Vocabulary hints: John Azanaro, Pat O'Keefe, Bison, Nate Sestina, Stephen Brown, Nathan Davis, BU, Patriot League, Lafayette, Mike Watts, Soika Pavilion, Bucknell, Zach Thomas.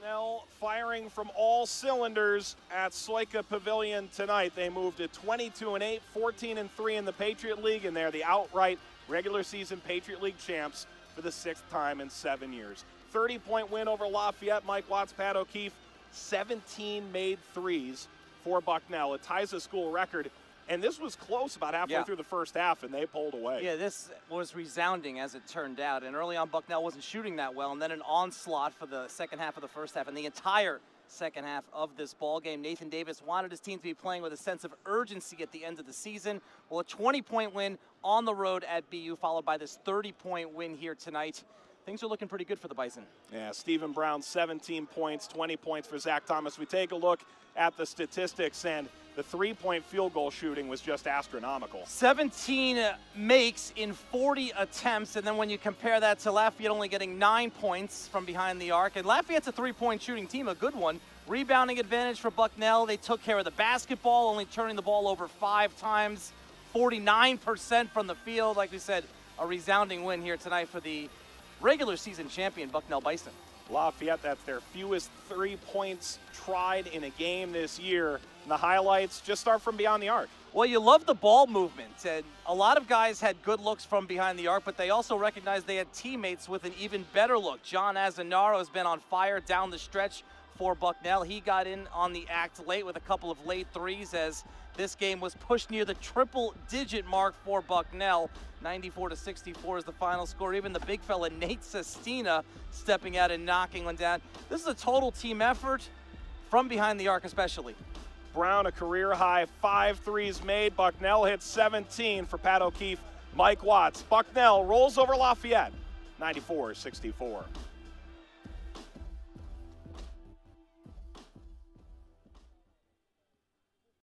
Bucknell firing from all cylinders at Soika Pavilion tonight. They moved to 22-8, 14-3 in the Patriot League, and they're the outright regular season Patriot League champs for the 6th time in 7 years. 30-point win over Lafayette. Mike Watts, Pat O'Keefe, 17 made threes for Bucknell. It ties a school record, and this was close about halfway through the first half, and they pulled away. Yeah, this was resounding as it turned out, and early on Bucknell wasn't shooting that well, and then an onslaught for the second half of the first half, and the entire second half of this ball game. Nathan Davis wanted his team to be playing with a sense of urgency at the end of the season. Well, a 20-point win on the road at BU, followed by this 30-point win here tonight. Things are looking pretty good for the Bison. Yeah, Stephen Brown, 17 points, 20 points for Zach Thomas. We take a look at the statistics, and the three-point field goal shooting was just astronomical. 17 makes in 40 attempts, and then when you compare that to Lafayette only getting 9 points from behind the arc, and Lafayette's a three-point shooting team, a good one. Rebounding advantage for Bucknell. They took care of the basketball, only turning the ball over 5 times, 49% from the field. Like we said, a resounding win here tonight for the regular season champion Bucknell Bison. Lafayette, that's their fewest 3 points tried in a game this year. And the highlights just start from beyond the arc. Well, you love the ball movement, and a lot of guys had good looks from behind the arc, but they also recognized they had teammates with an even better look. John Azanaro has been on fire down the stretch for Bucknell. He got in on the act late with a couple of late threes as this game was pushed near the triple-digit mark for Bucknell. 94-64 is the final score. Even the big fella, Nate Sestina, stepping out and knocking one down. This is a total team effort, from behind the arc especially. Brown, a career-high 5 threes made. Bucknell hits 17 for Pat O'Keefe, Mike Watts. Bucknell rolls over Lafayette, 94-64.